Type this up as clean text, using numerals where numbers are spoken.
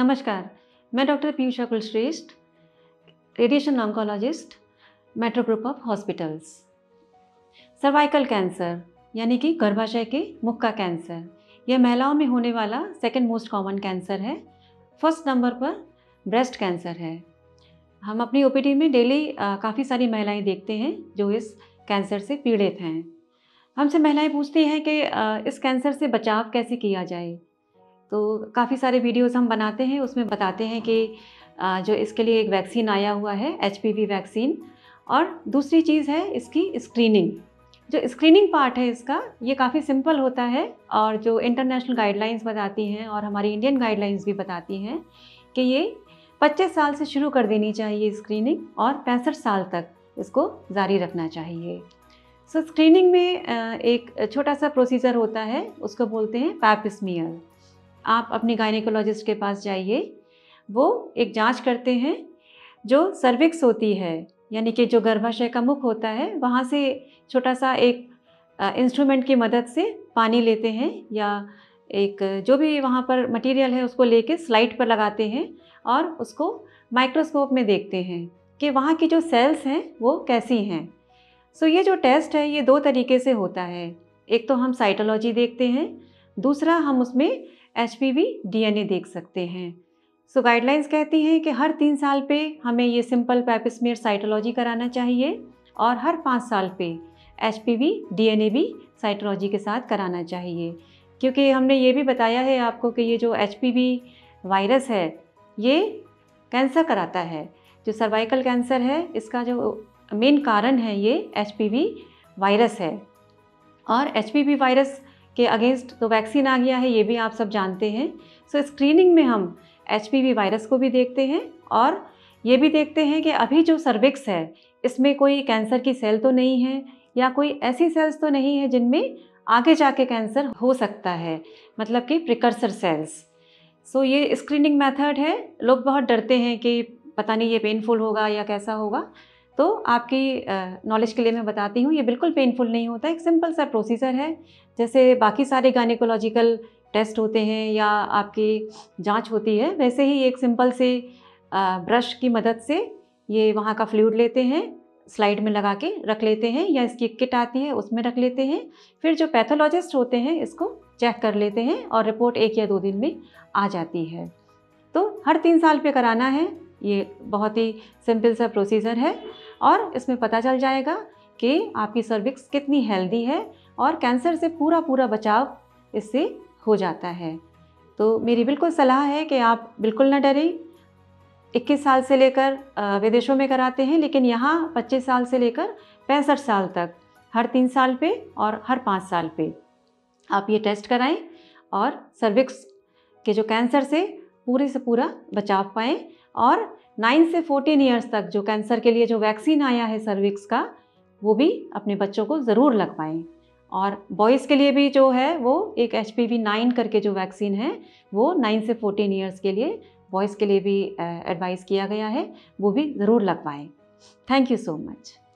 नमस्कार, मैं doctor Piyusha Kulshreshtha, radiation oncologist, Metro group of hospitals. Cervical cancer यानी कि गर्भाशय के मुख का कैंसर, यह महिलाओं में होने वाला सेकंड मोस्ट कॉमन कैंसर है। फर्स्ट नंबर पर ब्रेस्ट कैंसर है। हम अपनी ओपीडी में डेली काफ़ी सारी महिलाएं देखते हैं जो इस कैंसर से पीड़ित हैं। हमसे महिलाएं पूछती हैं कि इस कैंसर से बचाव कैसे किया जाए, तो काफ़ी सारे वीडियोस हम बनाते हैं, उसमें बताते हैं कि जो इसके लिए एक वैक्सीन आया हुआ है, एचपीवी वैक्सीन, और दूसरी चीज़ है इसकी स्क्रीनिंग। जो स्क्रीनिंग पार्ट है इसका, ये काफ़ी सिंपल होता है, और जो इंटरनेशनल गाइडलाइंस बताती हैं और हमारी इंडियन गाइडलाइंस भी बताती हैं कि ये 25 साल से शुरू कर देनी चाहिए स्क्रीनिंग, और 65 साल तक इसको जारी रखना चाहिए। सो स्क्रीनिंग में एक छोटा सा प्रोसीजर होता है, उसको बोलते हैं पैपस्मियर। आप अपनी गायनेकोलॉजिस्ट के पास जाइए, वो एक जांच करते हैं। जो सर्विक्स होती है यानी कि जो गर्भाशय का मुख होता है, वहाँ से छोटा सा एक इंस्ट्रूमेंट की मदद से पानी लेते हैं, या एक जो भी वहाँ पर मटेरियल है उसको लेके स्लाइड पर लगाते हैं, और उसको माइक्रोस्कोप में देखते हैं कि वहाँ की जो सेल्स हैं वो कैसी हैं। सो ये जो टेस्ट है ये दो तरीके से होता है, एक तो हम साइटोलॉजी देखते हैं, दूसरा हम उसमें एचपीवी डीएनए देख सकते हैं। सो गाइडलाइंस कहती हैं कि हर 3 साल पे हमें ये सिंपल पैपस्मियर साइटोलॉजी कराना चाहिए, और हर 5 साल पे एचपीवी डीएनए भी साइटोलॉजी के साथ कराना चाहिए, क्योंकि हमने ये भी बताया है आपको कि ये जो एचपीवी वायरस है ये कैंसर कराता है। जो सर्वाइकल कैंसर है इसका जो मेन कारण है ये एचपीवी वायरस है, और एचपीवी वायरस के अगेंस्ट तो वैक्सीन आ गया है, ये भी आप सब जानते हैं। सो स्क्रीनिंग में हम एचपीवी वायरस को भी देखते हैं, और ये भी देखते हैं कि अभी जो सर्विक्स है इसमें कोई कैंसर की सेल तो नहीं है, या कोई ऐसी सेल्स तो नहीं है जिनमें आगे जाके कैंसर हो सकता है, मतलब कि प्रिकर्सर सेल्स। सो ये स्क्रीनिंग मेथड है। लोग बहुत डरते हैं कि पता नहीं ये पेनफुल होगा या कैसा होगा, तो आपकी नॉलेज के लिए मैं बताती हूँ, ये बिल्कुल पेनफुल नहीं होता, एक सिंपल सा प्रोसीजर है। जैसे बाकी सारे गायनेकोलॉजिकल टेस्ट होते हैं या आपकी जांच होती है, वैसे ही एक सिंपल से ब्रश की मदद से ये वहाँ का फ्लूइड लेते हैं, स्लाइड में लगा के रख लेते हैं, या इसकी किट आती है उसमें रख लेते हैं। फिर जो पैथोलॉजिस्ट होते हैं इसको चेक कर लेते हैं, और रिपोर्ट 1 या 2 दिन में आ जाती है। तो हर 3 साल पे कराना है, ये बहुत ही सिंपल सा प्रोसीजर है, और इसमें पता चल जाएगा कि आपकी सर्विक्स कितनी हेल्दी है, और कैंसर से पूरा बचाव इससे हो जाता है। तो मेरी बिल्कुल सलाह है कि आप बिल्कुल ना डरें। 21 साल से लेकर विदेशों में कराते हैं, लेकिन यहाँ 25 साल से लेकर 65 साल तक, हर 3 साल पे और हर 5 साल पे आप ये टेस्ट कराएं, और सर्विक्स के जो कैंसर से पूरा बचाव पाएँ। और 9 से 14 ईयर्स तक जो कैंसर के लिए जो वैक्सीन आया है सर्विक्स का, वो भी अपने बच्चों को ज़रूर लगवाएं। और बॉयज़ के लिए भी जो है वो एक HPV 9 करके जो वैक्सीन है वो 9 से 14 ईयर्स के लिए बॉयज़ के लिए भी एडवाइस किया गया है, वो भी ज़रूर लगवाएं। Thank you so much.